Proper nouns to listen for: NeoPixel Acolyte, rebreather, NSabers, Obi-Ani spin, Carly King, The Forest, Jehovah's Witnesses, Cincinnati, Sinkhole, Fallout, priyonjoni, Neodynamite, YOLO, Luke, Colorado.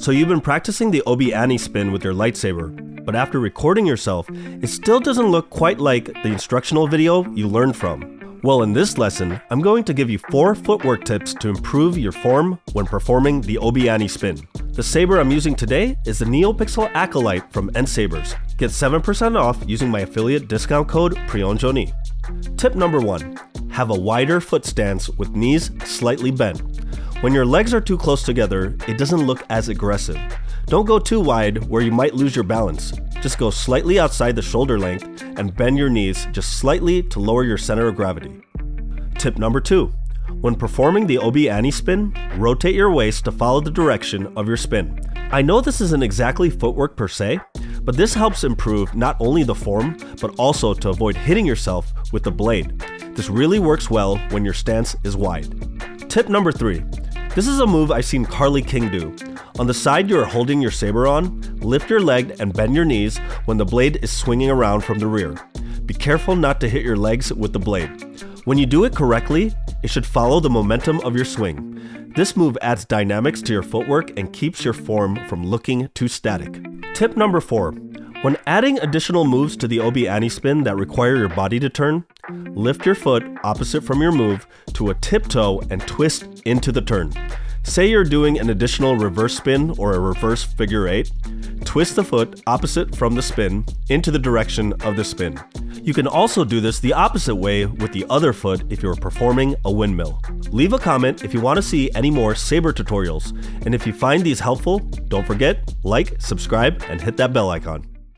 So you've been practicing the Obi-Ani spin with your lightsaber, but after recording yourself, it still doesn't look quite like the instructional video you learned from. Well, in this lesson, I'm going to give you 4 footwork tips to improve your form when performing the Obi-Ani spin. The saber I'm using today is the NeoPixel Acolyte from NSabers. Get 7% off using my affiliate discount code priyonjoni. Tip number 1. Have a wider foot stance with knees slightly bent. When your legs are too close together, it doesn't look as aggressive. Don't go too wide where you might lose your balance. Just go slightly outside the shoulder length and bend your knees just slightly to lower your center of gravity. Tip number 2. When performing the Obi-Ani spin, rotate your waist to follow the direction of your spin. I know this isn't exactly footwork per se, but this helps improve not only the form, but also to avoid hitting yourself with the blade. This really works well when your stance is wide. Tip number 3. This is a move I've seen Carly King do. On the side you are holding your saber on, lift your leg and bend your knees when the blade is swinging around from the rear. Be careful not to hit your legs with the blade. When you do it correctly, it should follow the momentum of your swing. This move adds dynamics to your footwork and keeps your form from looking too static. Tip number 4. When adding additional moves to the Obi-Ani spin that require your body to turn, lift your foot opposite from your move to a tiptoe and twist into the turn. Say you're doing an additional reverse spin or a reverse figure 8, twist the foot opposite from the spin into the direction of the spin. You can also do this the opposite way with the other foot if you're performing a windmill. Leave a comment if you want to see any more saber tutorials, and if you find these helpful, don't forget, like, subscribe, and hit that bell icon.